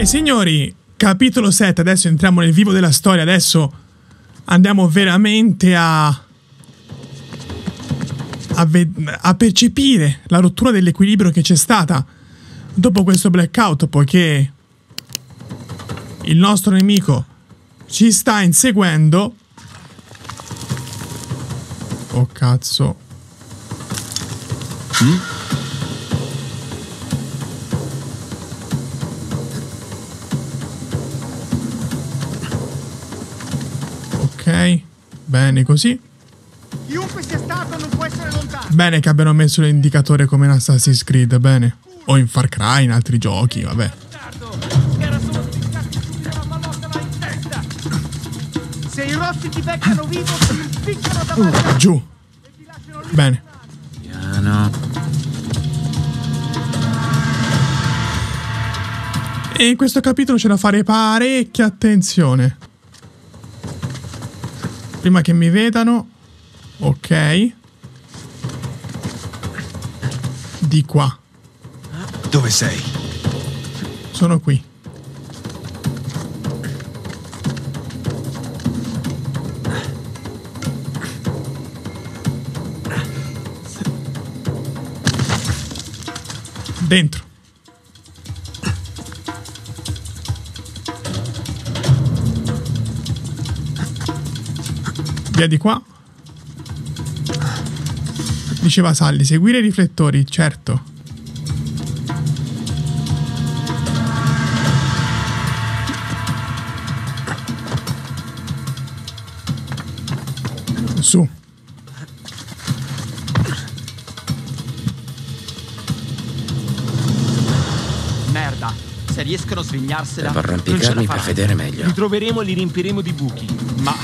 E signori, capitolo 7, adesso entriamo nel vivo della storia, adesso andiamo veramente a percepire la rottura dell'equilibrio che c'è stata dopo questo blackout, poiché il nostro nemico ci sta inseguendo. Oh cazzo. Ok, bene così. Chiunque sia stato non può essere lontano. Bene che abbiano messo l'indicatore come in Assassin's Creed, bene. O in Far Cry, in altri giochi, vabbè. Era solo dedicarti giù dalla pallotta là in testa. Se i rossi ti beccano vivo, ti impiccano davanti. Giù. Bene. Piano. E in questo capitolo c'è da fare parecchia attenzione. Prima che mi vedano. Ok. Di qua. Dove sei? Sono qui. Dentro. Via di qua. Diceva Sally, seguire i riflettori, certo. Su. Merda, se riescono a svegliarsela, devo arrampicarmi per vedere meglio. Li troveremo e li riempiremo di buchi, ma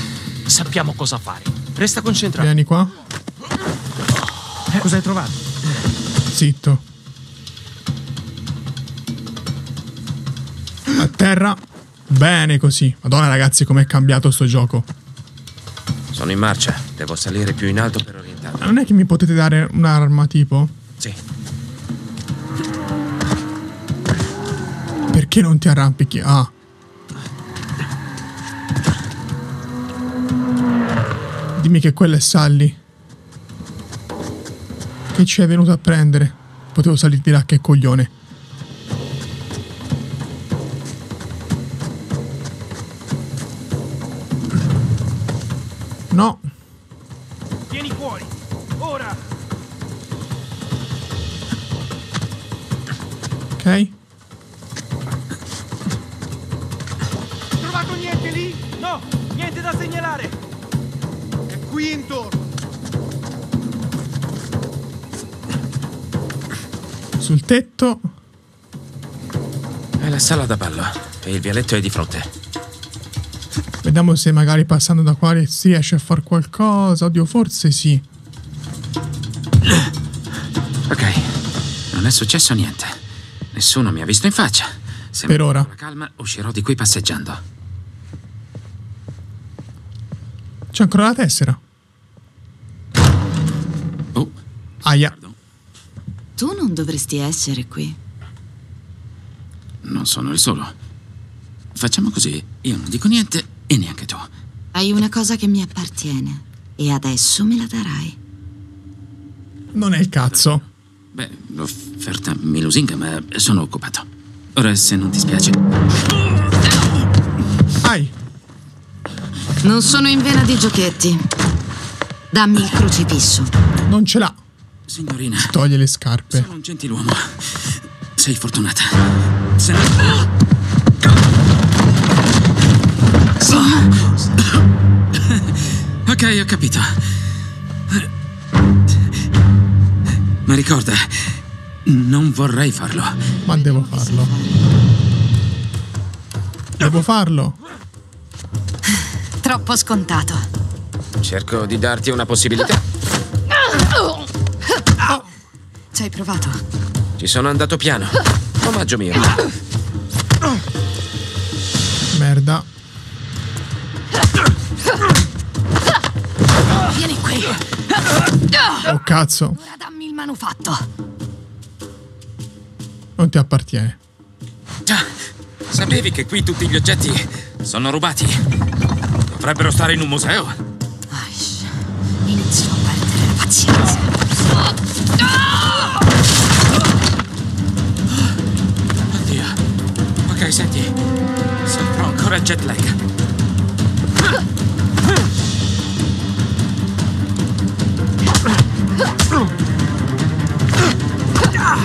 sappiamo cosa fare. Resta concentrato. Vieni qua. Cosa hai trovato? Zitto. A terra. Bene così. Madonna ragazzi, com'è cambiato sto gioco. Sono in marcia. Devo salire più in alto per orientarmi. Non è che mi potete dare un'arma tipo? Sì. Perché non ti arrampichi? Ah. Dimmi che quella è Sally. Che ci è venuto a prendere? Potevo salirti là, che coglione. No. Vieni fuori, ora. Ok. Trovato niente lì? No, niente da segnalare. È qui intorno. Sul tetto. È la sala da ballo e il vialetto è di fronte. Vediamo se magari passando da qua si riesce a far qualcosa. Oddio, forse sì. Ok, non è successo niente. Nessuno mi ha visto in faccia. Se per ora calma, uscirò di qui passeggiando. C'è ancora la tessera. Oh. Aia. Tu non dovresti essere qui. Non sono il solo. Facciamo così. Io non dico niente e neanche tu. Hai una cosa che mi appartiene e adesso me la darai. Non è il cazzo. Beh, l'offerta mi lusinga, ma sono occupato. Ora, se non ti spiace. Ai. Non sono in vena di giochetti. Dammi il crocifisso. Non ce l'ha. Signorina, toglie le scarpe. Sono un gentiluomo. Sei fortunata. Se no... Ok, ho capito. Ma ricorda, non vorrei farlo. Ma devo farlo. Devo farlo. Troppo scontato. Cerco di darti una possibilità. Ci hai provato? Ci sono andato piano. Omaggio mio. Merda. Vieni qui. Oh cazzo. Ora dammi il manufatto. Non ti appartiene. Sapevi che qui tutti gli oggetti sono rubati? Dovrebbero stare in un museo. Inizio a perdere la pazienza. Oddio. Ok, senti. Soffro ancora jet lag.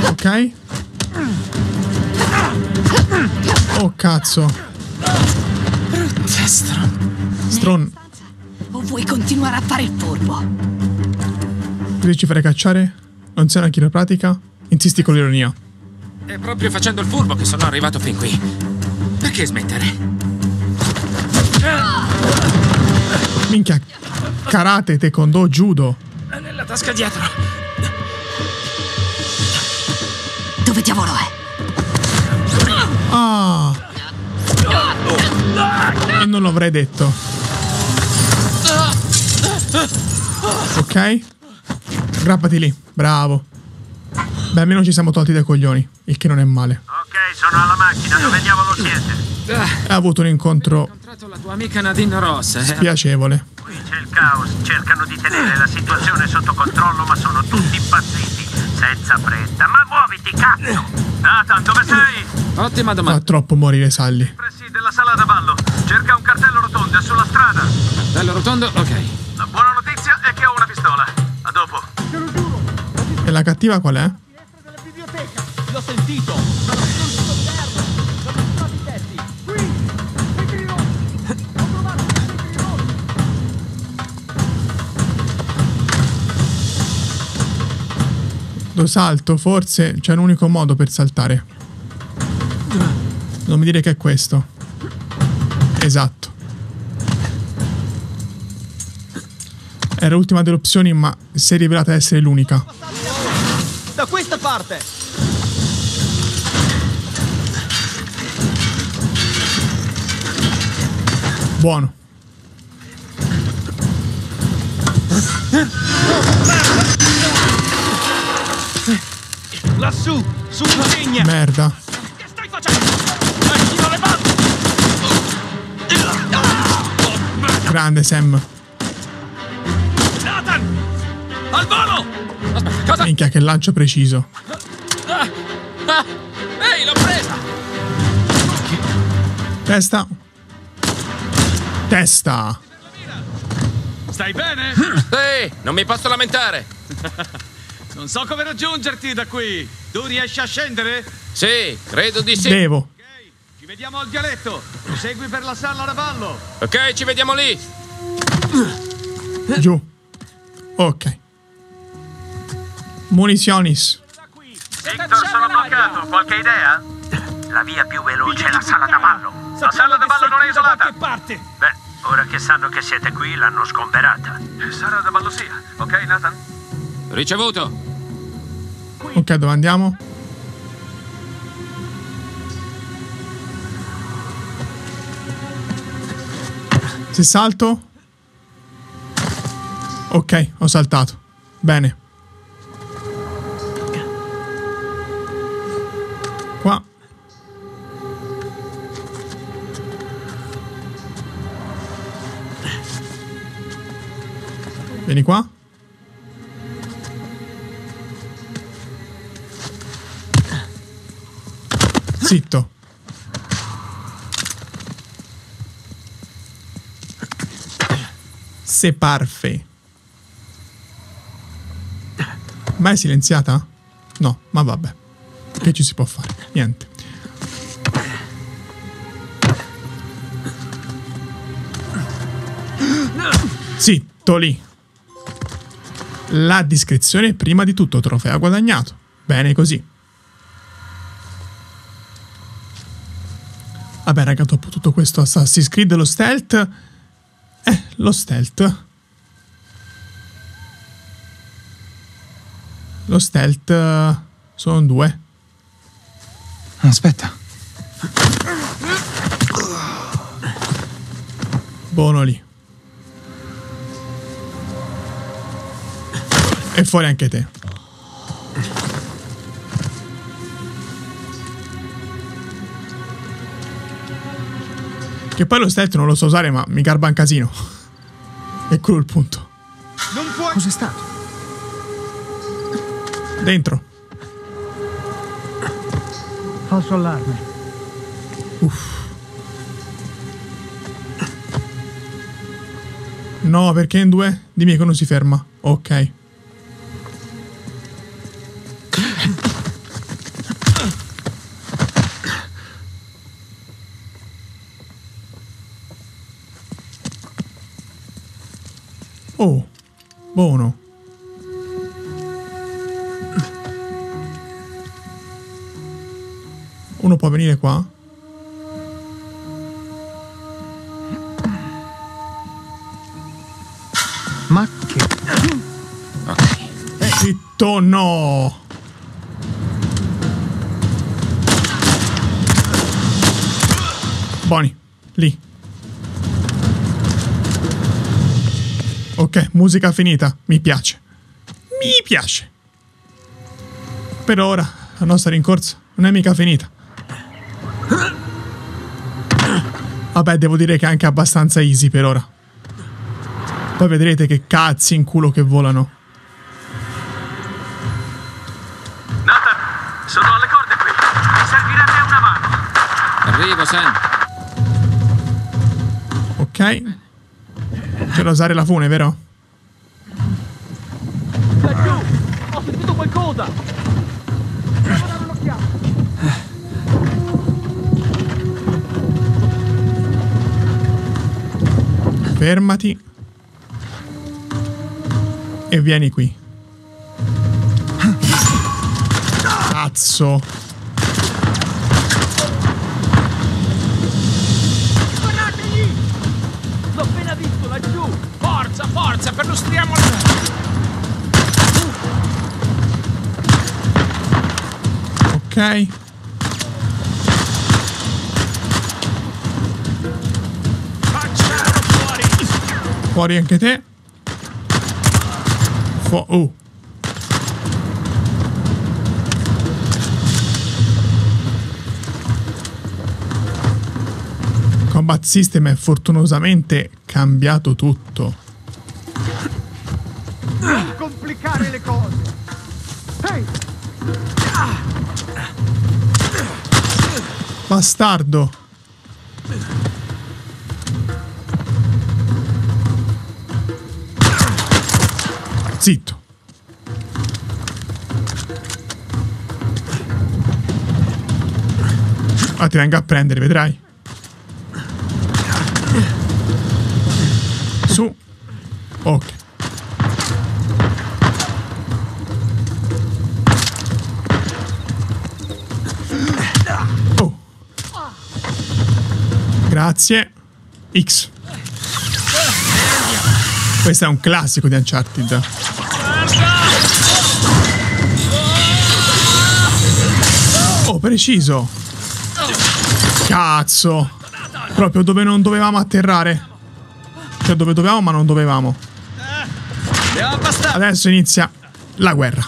Ok. Oh cazzo. Brutta stron. O vuoi continuare a fare il furbo? Così ci farei cacciare? Non sei una chiropratica? Insisti con l'ironia. È proprio facendo il furbo che sono arrivato fin qui. Perché smettere? Minchia. Karate, taekwondo, judo. È nella tasca dietro. Dove diavolo è? Ah. E non l'avrei detto. Ok. Aggrappati lì. Bravo. Beh, almeno ci siamo tolti dai coglioni. Il che non è male. Ok, sono alla macchina. Dove diavolo siete? Ha avuto un incontro. Ho incontrato la tua amica Nadine Ross. Spiacevole. Qui c'è il caos. Cercano di tenere la situazione sotto controllo, ma sono tutti impazziti. Senza fretta. Ma muoviti, cazzo! Nathan, dove sei? Ottima domanda. Fa troppo morire, Sally. Pressi della sala da ballo. Cerca un cartello rotondo, è sulla strada. Cartello rotondo, ok. La buona notizia è che ho una pistola. A dopo. Te lo giuro. E la cattiva qual è? Dietro della biblioteca. L'ho sentito. Sono sul terra. Sono stati detti. Qui. Libri rossi. Ho trovato libri rossi. Lo salto, forse c'è un unico modo per saltare. Non mi dire che è questo. Esatto. Era l'ultima delle opzioni, ma si è rivelata essere l'unica. Da questa parte. Buono. Lassù, sulla legna. Merda. Che stai facendo? Grande Sam. Nathan! Al volo! Aspetta, cosa? Minchia, che lancio preciso. Ehi, l'ho presa! Testa. Testa. Stai bene? Sì, non mi posso lamentare. Non so come raggiungerti da qui. Tu riesci a scendere? Sì, credo di sì. Devo. Vediamo al vialetto. Lo segui per la sala da ballo. Ok, ci vediamo lì. Giù. Ok. Municionis. Victor, sono bloccato. Qualche idea? La via più veloce è la sala da ballo. La sala da ballo non è isolata. Beh, ora che sanno che siete qui, l'hanno sgomberata. Sala da ballo sia. Ok, Nathan? Ricevuto. Ok, dove andiamo? Se salto. Ok, ho saltato. Bene. Qua. Vieni qua. Zitto. Se parfe. Ma è silenziata? No, ma vabbè. Che ci si può fare? Niente. Zitto lì. La discrezione è prima di tutto, trofeo guadagnato. Bene così. Vabbè raga, dopo tutto questo Assassin's Creed, lo stealth... lo stealth. Lo stealth sono due. Aspetta. Buono lì. E fuori anche te. Che poi lo stealth non lo so usare, ma mi garba un casino. E quello è il punto. Cos'è stato? Dentro. Falso allarme. Uff. No, perché in due? Dimmi che non si ferma. Ok. Oh, buono. Uno può venire qua? Ma che... Ok. Zitto, no! Buoni, lì. Ok, musica finita. Mi piace. Mi piace. Per ora, la nostra rincorsa non è mica finita. Vabbè, devo dire che è anche abbastanza easy per ora. Poi vedrete che cazzi in culo che volano. Nathan, sono alle corde qui. Mi servirebbe una mano. Arrivo, Sam. Ok. C'è da usare la fune, vero? Laggiù! Ho sentito qualcosa! Devo dare un'occhiata! Fermati. E vieni qui. Cazzo! Forza, perlustriamo la... Ok. Facciamo fuori. Fuori anche te. Oh. Combat System è fortunosamente cambiato tutto. Non complicare le cose. Hey! Bastardo. Zitto. Ah, ti vengo a prendere, vedrai. Su. Ok. Grazie. X. Questo è un classico di Uncharted. Oh, preciso. Cazzo. Proprio dove non dovevamo atterrare. Cioè dove dovevamo ma non dovevamo. Adesso inizia la guerra.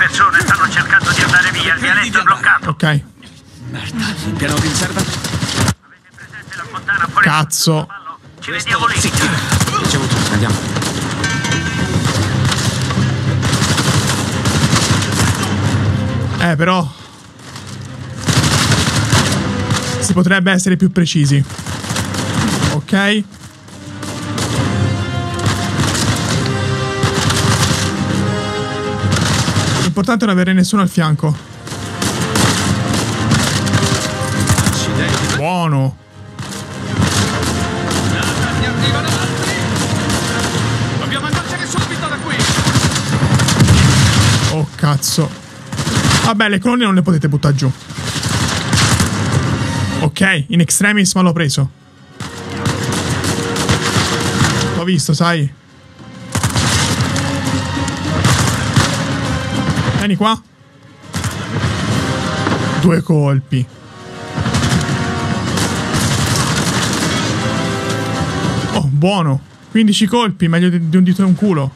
Persone stanno cercando di andare via, il vialetto è bloccato. Ok. Merda, il piano di riserva. Avete presente la fontana fuori? Cazzo. Ci vediamo lì. Ricevuto, andiamo. Però si potrebbe essere più precisi. Ok. L'importante è non avere nessuno al fianco. Accidenti. Buono. Nathan, ne arrivano altri. Dobbiamo andarcene subito da qui. Oh cazzo. Vabbè, le colonne non le potete buttare giù. Ok, in extremis ma l'ho preso. L'ho visto, sai. Vieni qua. Due colpi. Oh, buono. 15 colpi, meglio di un dito e un culo.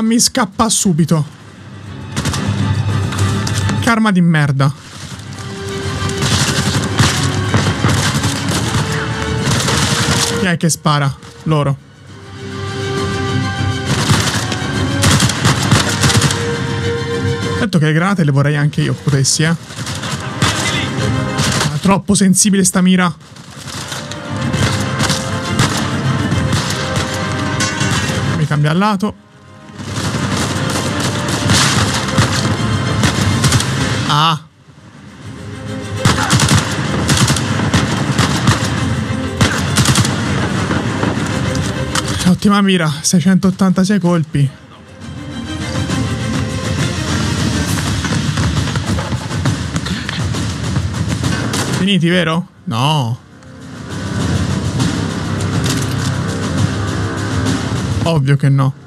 Fammi scappare subito. Che arma di merda. Chi è che spara? Loro. Detto che le granate le vorrei anche io, potessi, eh. Ah, troppo sensibile sta mira. Mi cambia al lato. Ah. Ottima mira, 686 colpi. Finiti, vero? No. Ovvio che no.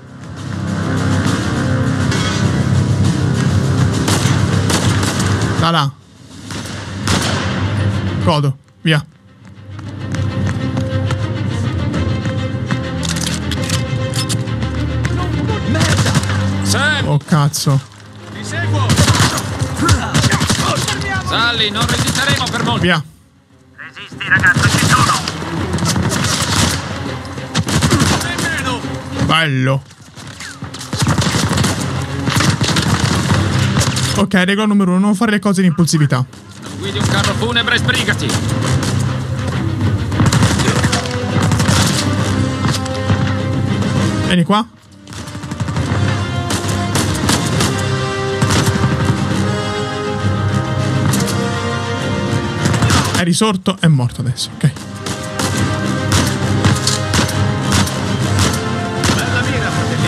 Da là. Godo, via. Oh cazzo. Ti seguo. Sally, non resisteremo per molto. Via. Resisti ragazzo, ci sono. Bello. Ok, regola numero 1, non fare le cose in impulsività. Guidi un carro funebre e sbrigati. Vieni qua. È risorto, è morto adesso, ok. Bella mira, fratelli.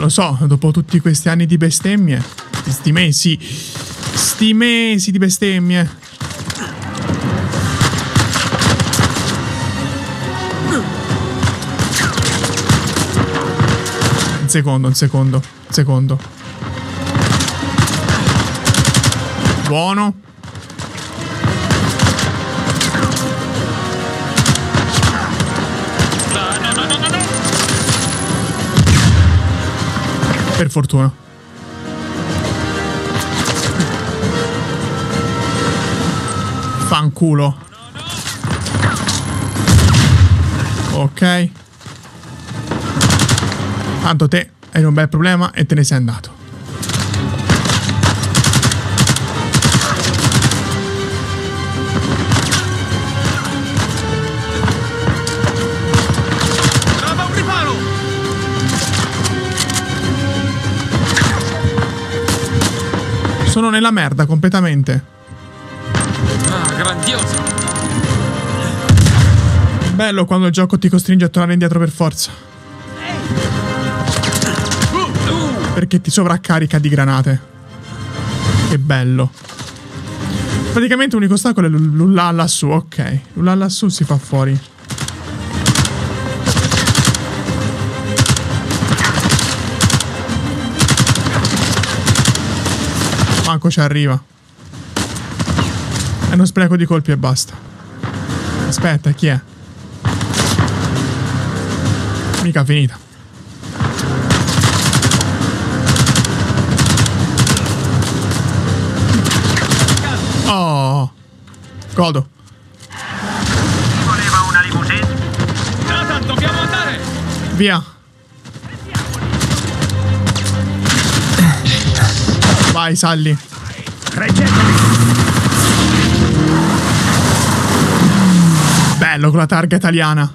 Lo so, dopo tutti questi anni di bestemmie. Sti mesi di bestemmie. Un secondo. Buono. Per fortuna. Fanculo. Ok. Tanto te eri un bel problema e te ne sei andato. Sono nella merda completamente. Ah, grandioso. Bello quando il gioco ti costringe a tornare indietro per forza. Perché ti sovraccarica di granate. Che bello. Praticamente l'unico ostacolo è l'ulà lassù, ok. L'ulà lassù si fa fuori. Manco ci arriva. E non spreco di colpi e basta. Aspetta, chi è? Mica finita. Oh. Godo. Ci voleva una limousine. Nathan, dobbiamo andare. Via. Vai, Sally. Bello con la targa italiana.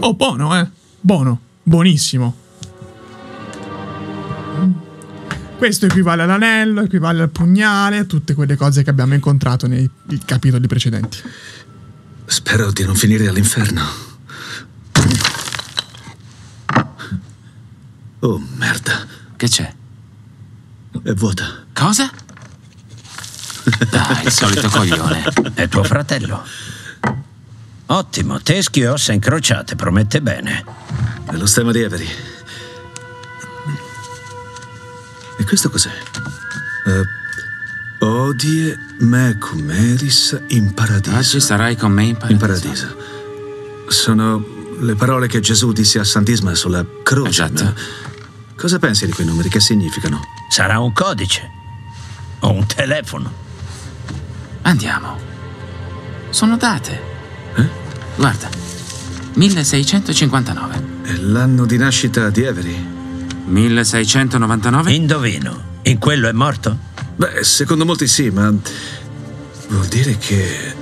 Oh, buono, eh. Buono. Buonissimo. Questo equivale all'anello, equivale al pugnale, a tutte quelle cose che abbiamo incontrato nei capitoli precedenti. Spero di non finire all'inferno. Oh, merda. Che c'è? È vuota. Cosa? Dai, il solito coglione. È tuo fratello. Ottimo, teschio e ossa incrociate, promette bene. È lo stemma di Avery. E questo cos'è? Odie me cum eris in paradiso. Oggi sarai con me in paradiso. In paradiso. Sono le parole che Gesù disse a San Dismas sulla croce. Esatto. No? Cosa pensi di quei numeri? Che significano? Sarà un codice. O un telefono. Andiamo. Sono date. Eh? Guarda. 1659. È l'anno di nascita di Avery. 1699? Indovino. In quello è morto? Beh, secondo molti sì, ma vuol dire che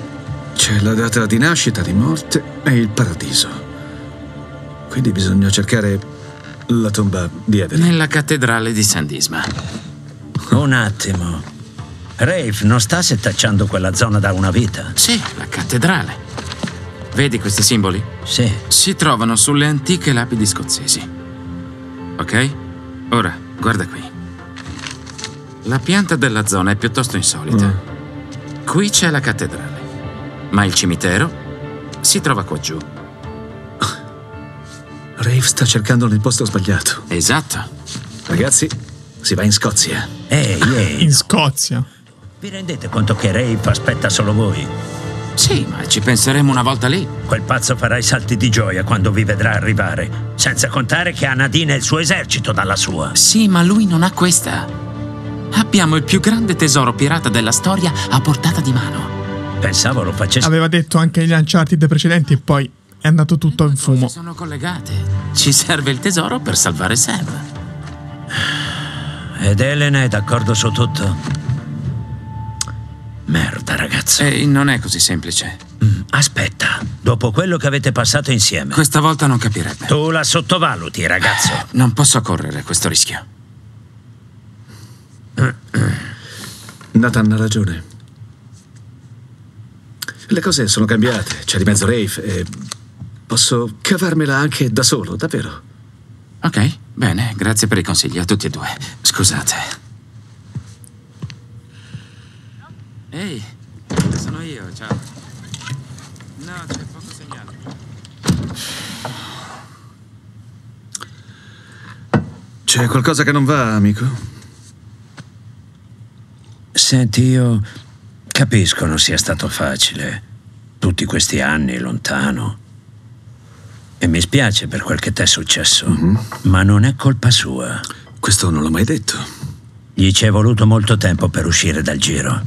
c'è la data di nascita, di morte e il paradiso. Quindi bisogna cercare la tomba di Avery. Nella cattedrale di San Dismas. Un attimo. Rafe non sta setacciando quella zona da una vita? Sì, la cattedrale. Vedi questi simboli? Sì. Si trovano sulle antiche lapidi scozzesi. Ok? Ora, guarda qui. La pianta della zona è piuttosto insolita. Qui c'è la cattedrale, ma il cimitero si trova qua giù. Rafe sta cercando nel posto sbagliato. Esatto. Ragazzi, si va in Scozia. Ehi. In Scozia? Vi rendete conto che Rafe aspetta solo voi? Sì, ma ci penseremo una volta lì. Quel pazzo farà i salti di gioia quando vi vedrà arrivare. Senza contare che ha Nadine e il suo esercito dalla sua. Sì, ma lui non ha questa. Abbiamo il più grande tesoro pirata della storia a portata di mano. Pensavo lo facesse. Aveva detto anche gli Uncharted precedenti e poi è andato tutto in fumo. Sono collegate. Ci serve il tesoro per salvare Sam. Ed Elena è d'accordo su tutto. Merda, ragazzi. E non è così semplice. Aspetta, dopo quello che avete passato insieme. Questa volta non capirebbe. Tu la sottovaluti, ragazzo. Non posso correre questo rischio. Nathan ha ragione. Le cose sono cambiate. C'è di mezzo Rafe e posso cavarmela anche da solo, davvero. Ok, bene, grazie per i consigli a tutti e due. Scusate. Ehi, sono io, ciao. No, c'è poco segnale. C'è qualcosa che non va, amico? Senti, io capisco non sia stato facile, tutti questi anni lontano, e mi spiace per quel che t'è successo, ma non è colpa sua. Questo non l'ho mai detto. Gli ci è voluto molto tempo per uscire dal giro.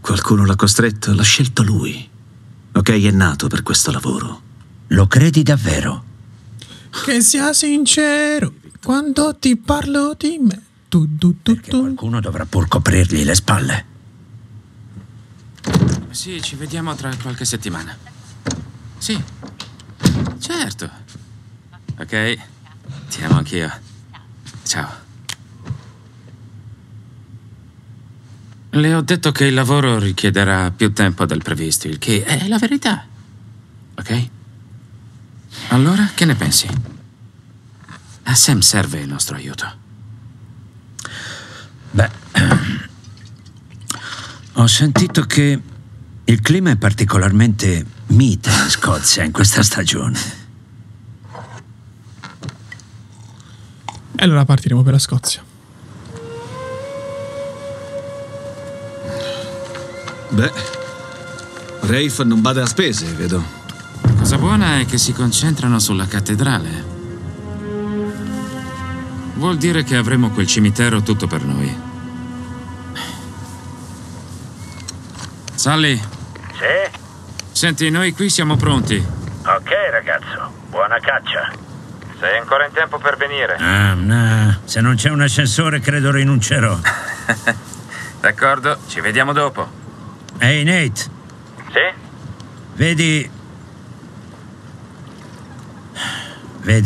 Qualcuno l'ha costretto, l'ha scelto lui. Ok, è nato per questo lavoro. Lo credi davvero? Che sia sincero quando ti parlo di me. Perché qualcuno dovrà pur coprirgli le spalle. Sì, ci vediamo tra qualche settimana. Sì, certo. Ok, ti amo anch'io. Ciao. Le ho detto che il lavoro richiederà più tempo del previsto, il che è la verità. Ok? Allora, che ne pensi? A Sam serve il nostro aiuto. Beh, ho sentito che il clima è particolarmente mite in Scozia in questa stagione. E allora partiremo per la Scozia. Beh, Rafe non bada a spese, vedo. La cosa buona è che si concentrano sulla cattedrale. Vuol dire che avremo quel cimitero tutto per noi. Sally? Sì? Senti, noi qui siamo pronti. Ok, ragazzo. Buona caccia. Sei ancora in tempo per venire. No. Se non c'è un ascensore, credo rinuncerò. D'accordo, ci vediamo dopo. Ehi, Nate. Sì? Vedi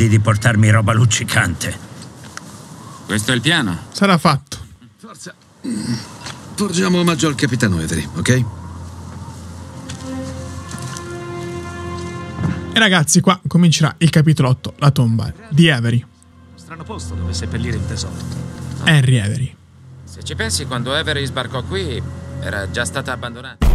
di portarmi roba luccicante. Questo è il piano. Sarà fatto. Forza. Porgiamo omaggio al capitano Avery, ok? E ragazzi, qua comincerà il capitolo 8, la tomba di Avery. Strano posto dove seppellire il tesoro. Henry Avery. Se ci pensi, quando Avery sbarcò qui, era già stata abbandonata.